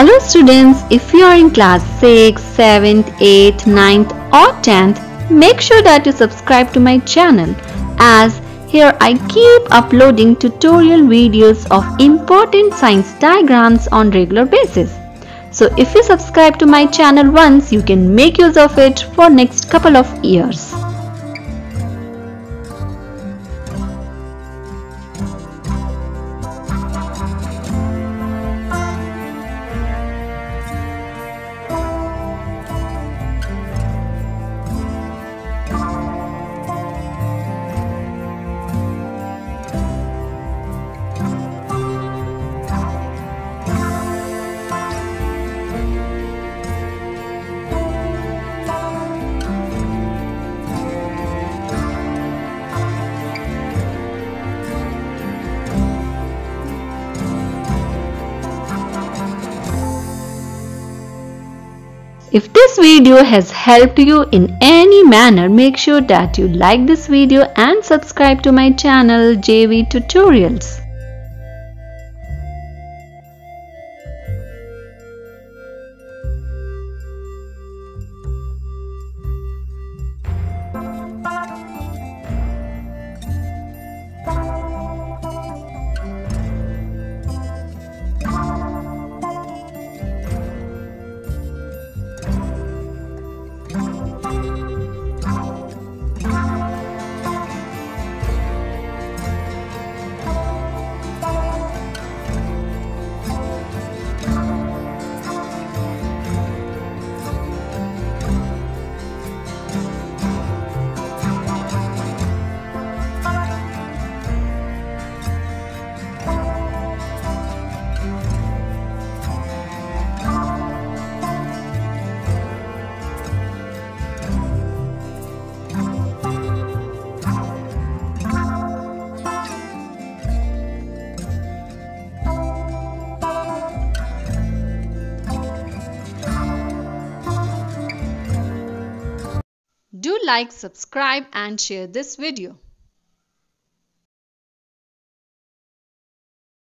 Hello students, if you are in class 6th, 7th, 8th, 9th or 10th, make sure that you subscribe to my channel, as here I keep uploading tutorial videos of important science diagrams on regular basis. So if you subscribe to my channel once, you can make use of it for next couple of years. If this video has helped you in any manner, make sure that you like this video and subscribe to my channel JV Tutorials. Do like, subscribe and share this video.